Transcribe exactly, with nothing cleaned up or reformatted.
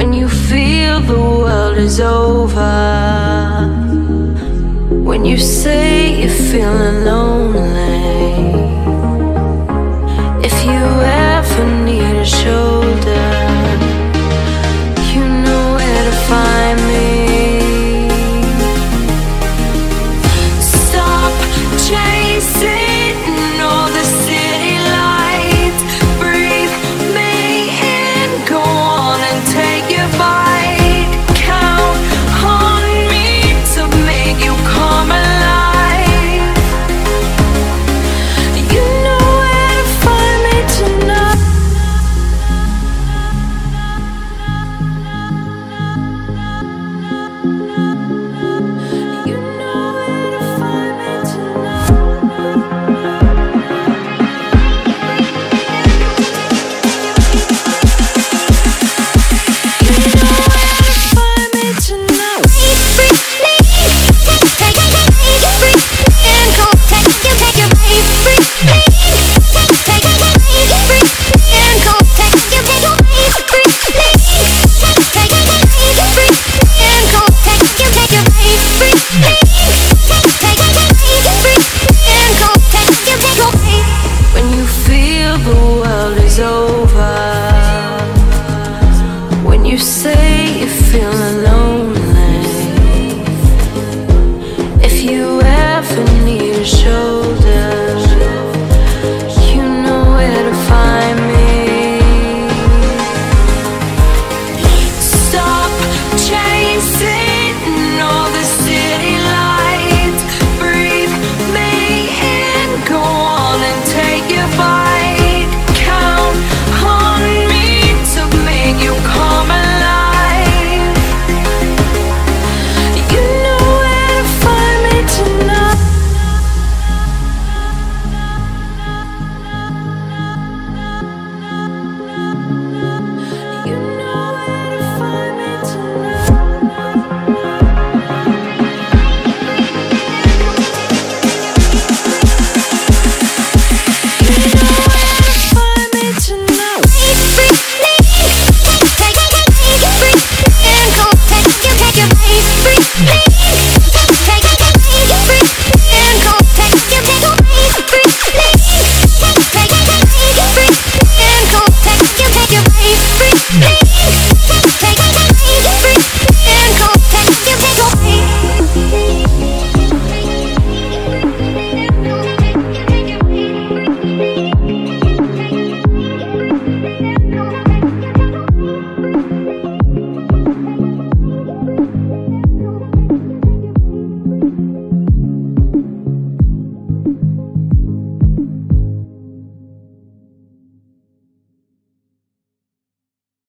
When you feel the world is over, when you say you're feeling lonely, if you ever need a shoulder, you know where to find me. Stop chasing over.